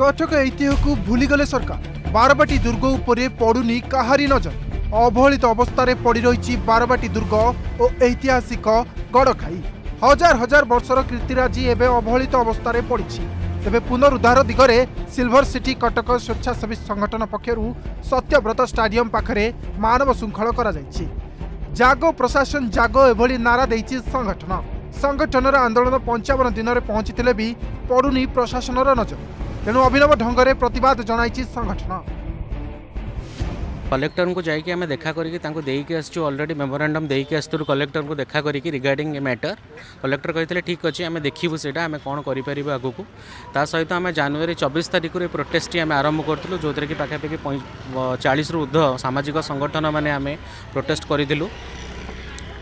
कटक ऐतिह्यू भूलीगले सरकार। बारबाटी दुर्ग उपरे पड़ुनी काहारी नजर। अवहेलित अवस्था पड़ रही बारबाटी दुर्ग और ऐतिहासिक गड़खाई। हजार हजार वर्षर कीर्तिराजी एवं अवहेलित अवस्था पड़ी। तेबे पुनरुद्धार दिगरे सिल्वर सिटी कटक स्वेच्छासेवी संगठन पक्षर सत्यव्रत स्टाडियम पाखरे मानव श्रृंखल करा जायछि। जागो प्रशासन जागो एभली नारा देइछि संगठन। संगठनर आंदोलन 55 दिन में पहुंची भी पड़ुनी प्रशासनर नजर। तेणु अभिनव ढंगरे प्रतिवाद जनाइछि संगठन। कलेक्टर को जाइए आम देखा करके ऑलरेडी मेमोरांडम देके आस कलेक्टर को देखा करके रिगार्डिंग ए मैटर कलेक्टर कहते ठीक अच्छे आम देखू से कौन कर आग को सहित आम जनवरी 24 तारीख रे प्रोटेस्ट आम आरंभ करूँ जो थी पाखापाखि 40 रु ऊर्ध सामाजिक संगठन मैंने आम प्रोटेस्ट करूँ।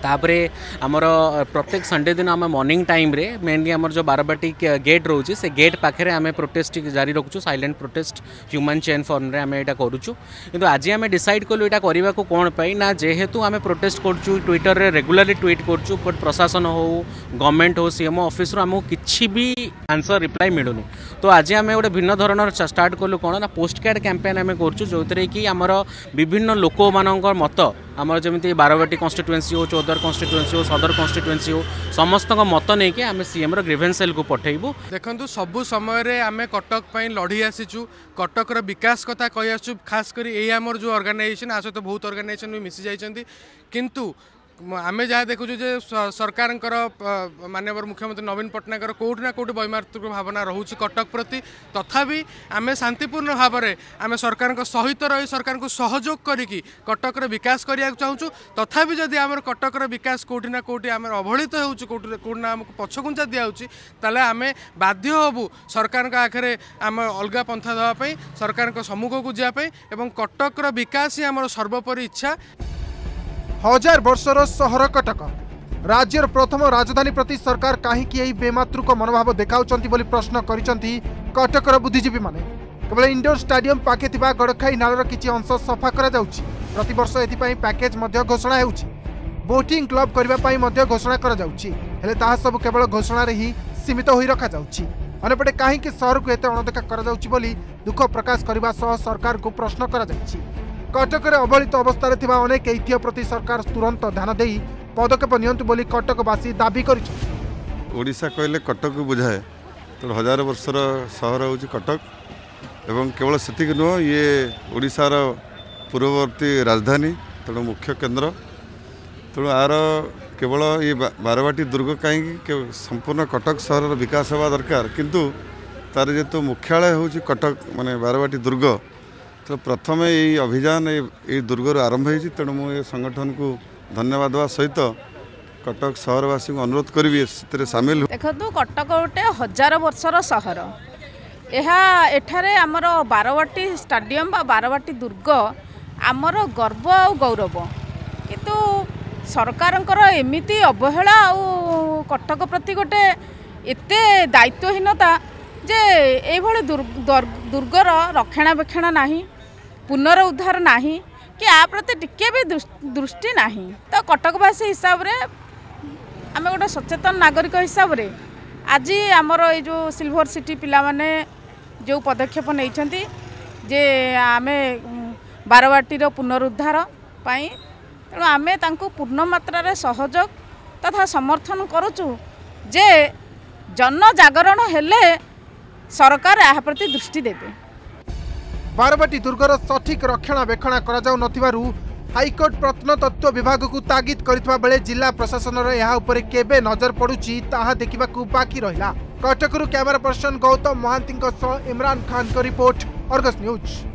तापरे आमर प्रत्येक संडे दिन आम मॉर्निंग टाइम रे मेनली आमर जो बारबाटी गेट रोचे से गेट पाखे आम प्रोटेस्ट जारी रखुचु। Silent protest human chain form रे आम एटा करूचु। किंतु आज आम डिसाइड कलु एटा करबा को कोन पाई ना जेहेतु आम प्रोटेस्ट करूचु ट्विटर रे रेगुलरली ट्वीट करूचु। कोट प्रशासन हो गवर्नमेंट हो सीएमओ ऑफिस रो आम किछि भी आंसर रिप्लाई मिलुनी। तो आज आम गोटे भिन्न धरणर स्टार्ट कलु कोन ना पोस्ट कार्ड कैंपेन आम करूचु जो थरे कि आमर विभिन्न लोक मानकर मत आमर जमी बारबाटी कन्स्टिट्युएन्सी हो चौदर कन्स्टिट्युएन्सी हो सदर कन्स्टिट्युएन्सी हो समस्त मत नहीं कि आम सीएम ग्रीवेंस सेल को पठेबू। देखु सबू समय आम कटक लड़ी आसीचु कटकर विकास कथा कही आसु। खास कर ये आमर जो अर्गानाइजेसन आ सहित बहुत अर्गानाइजेसन भी मिसी जाइछन्ती। किंतु आम जहाँ देखु जे सरकार माननीय मुख्यमंत्री नवीन पट्टनायक कोठना कोठी वैमार्तिक भावना रोचे कटक प्रति। तथापि आम शांतिपूर्ण भाव में आम सरकार सहित रही सरकार को सहयोग करी कटकर विकास करा चाहूँ। तथापि जदि आम कटकर विकास कोठीना कोठी आम अवहेलित होना आमको पछगुंचा दिखे तेल आम बाध्य हबू सरकार आखिर आम अलग पंथा देवाई सरकार सम्मुख को जावाई और कटकर विकास ही आम सर्वोपरि इच्छा। हजार वर्षर सहर कटक राज्यर प्रथम राजधानी प्रति सरकार कहीं बेमातृक मनोभाव देखाउचंती बोली प्रश्न करिसंती कटकर बुद्धिजीवी माने। केवल इंडोर स्टाडियम पाखे थिबा गड़खाई नालर किछि अंश सफा करा जाउछि। प्रतिवर्ष एथि पई पैकेज मध्य घोषणा हेउछि। बोटिंग क्लब करबा पई मध्य घोषणा करा जाउछि। हेले ताहा सब केवल घोषणा रे ही सीमित होई रखा जाउछि। अनेपटे काहे कि शहर को एते अणदेखा करा जाउछि बोली दुख प्रकाश करबा सह सरकार को प्रश्न करा जाउछि। कटक अवहेलित अवस्था अनेक ऐतिह्य प्रति सरकार तुरंत ध्यान दे पदक्षेप नियंतु बोली कटकवासी दाबी करिछा। कहले कटक बुझाए तो हजार वर्षर सहर होउछि कटक एवं केवल सेतिक नुह ये ओडिशार पूर्ववर्ती राजधानी तेणु मुख्य केन्द्र। तेणु आर केवल ये बारबाटी दुर्ग कहीं संपूर्ण कटक सहर विकास होगा दरकार। किंतु तार जेतु मुख्यालय होउछि कटक माने बारबाटी दुर्ग तो प्रथम यही अभियान ये दुर्गर आरंभ हो। तेणु मु संगठन को धन्यवाद देवा सहित कटक सहरवासी को अनुरोध करी सामिल। देखो कटक गोटे हजार वर्षर सहर यह एठारे आमर बारबाटी स्टाडियम बारबाटी दुर्ग आमर गर्व आ गौरव। किंतु सरकार एमती अवहेला कटक प्रति गोटे एते दायित्वहीनता जे ये दुर्गर रक्षणाबेक्षण ना पुनरुद्धार ना कि आ प्रति टिके भी दृष्टि ना। तो कटकवासी हिसाब रे आम गोटे सचेतन नागरिक हिसाब रे आज आमर ये जो सिल्वर सिटी पिला माने जो पदक्षेप नहीं जे आम बारबाटी पुनरुद्धार पाई तेणु आम पूर्ण मात्रा सहयोग तथा समर्थन करूचु। जे जन जागरण हेले सरकार यह प्रति दृष्टि देवे। बारबाटी दुर्गर सठिक रक्षणाबेक्षण कर हाईकोर्ट प्रत्नतत्व विभाग को तागिद करथिबा बेले जिला प्रशासन यह उपरे केबे नजर पड़ुची ताहा देखिबा को बाकी रहिला। कटकरू कैमरा पर्सन गौतम महांती सह इमरान खान का रिपोर्ट, अर्गस न्यूज।